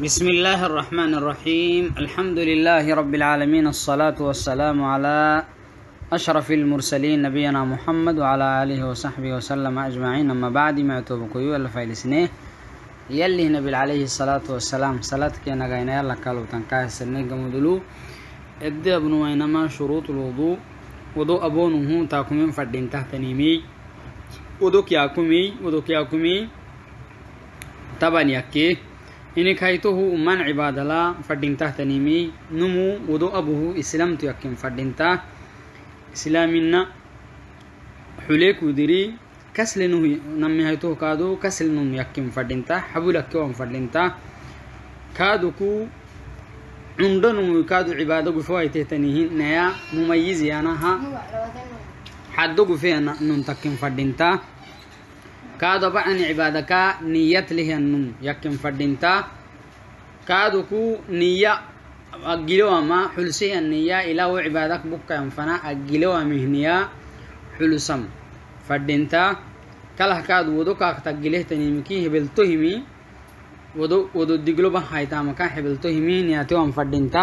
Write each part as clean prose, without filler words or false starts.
بسم الله الرحمن الرحيم. الحمد لله رب العالمين، الصلاة والسلام على أشرف المرسلين نبينا محمد وعلى آله وصحبه وسلم أجمعين. أما بعد، معتوب كيو الفايلسنه يلي نبي عليه الصلاة والسلام صلاتك نغاينا يلا كالو تنكاه سنه قمدلو إدي أبنو أينما شروط الوضوء وضوء أبونه تاكمين فردين تحتنيمي وضوء كياكمي طبعا يكي إني كايتوه من عباد الله فردينته تنيمي نمو ودو أبوه إسلام تيكم فردينته إسلامنا حليك ودري كسل نمي هيتوه كادو كسل نم يكم فردينته حبولك يوم فردينته كادوكو عمدن وكادو عبادة بفوائته تنيهين نيا مميز يانها حدو بفينا نمتكم فردينته كادو بأن عبادك نيات له النوم يكن فردينتا كادو كو نية أجلوا ما حلسي النية إلى وعبادك بك ينفنا أجلوا مهنيا حلسم فردينتا كله كادو ودو كاك تجله تنيمكي هبلتهمي ودو دجلو بحيتا مكان هبلتهمي نياتهم فردينتا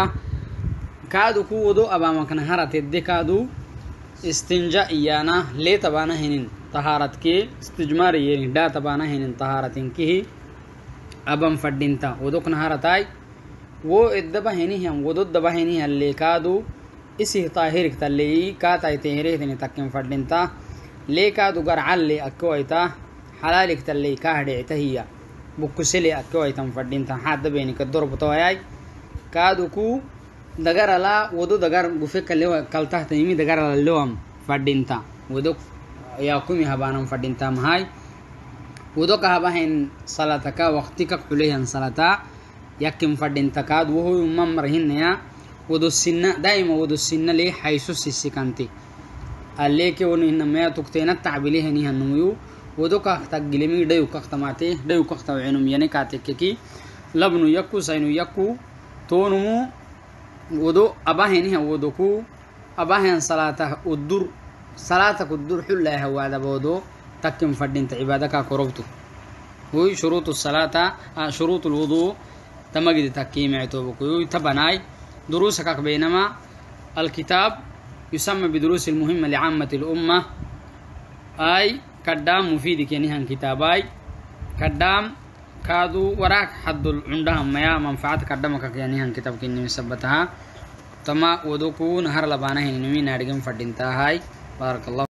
كادو كو ودو أبا مكان هرت الدكادو استنجاء يانا لي تبانا هنين طهارت كي استجمار يين دا تبانا هنين طهارتين كي ابم فدينتا ودوك نهارتاي و ادبا هني هم ودود دبا هني اللي كادو اسي طاهرك تلي كاتاي تهري تني تكم فدينتا لي كادو غرعلي اكويتا حلالك تلي كاهديتا هي بوكسلي اكويتا فدينتا حد بيني كدرب توياي كادو كو دغرلا ودو دغر بوفك لو كلته تيمي دغرلا لوم فدينتا ودوك ياكم هبانم فدينتا مهاي ودوك هباهن صلاتك وقتك قليهن صلاتا يكم فدينتا كاد وهو ممرهن يا ودو السنه دائما ودو السنه لي حيث سيسكنتي عليك ونن ما تكتين التعبليهن هنويو ودوك تغلمي ديوك اختماتي ديوك اختوينم يعني كاتككي لبن يكو سينو يكو تونمو ودو أباهن هو ودوكو أباهن صلاته الدور صلاتك الدور حلها هو هذا بودو تكيم فردين تعبادك كروبتو هو شروط الصلاة شروط الوضوء تمجد تكيم عتوبكو تبناي دروسك بينما الكتاب يسمى بدروس المهمة لعامة الأمة أي كدام مفيدك يعني هن كتاباي كدام كادو وراك حد عندهم ما منفعت قدامك يعني هن كتابك إني مثبتها تما ودوكو نهر لبانه إني نارجم فدينتا هاي بارك الله.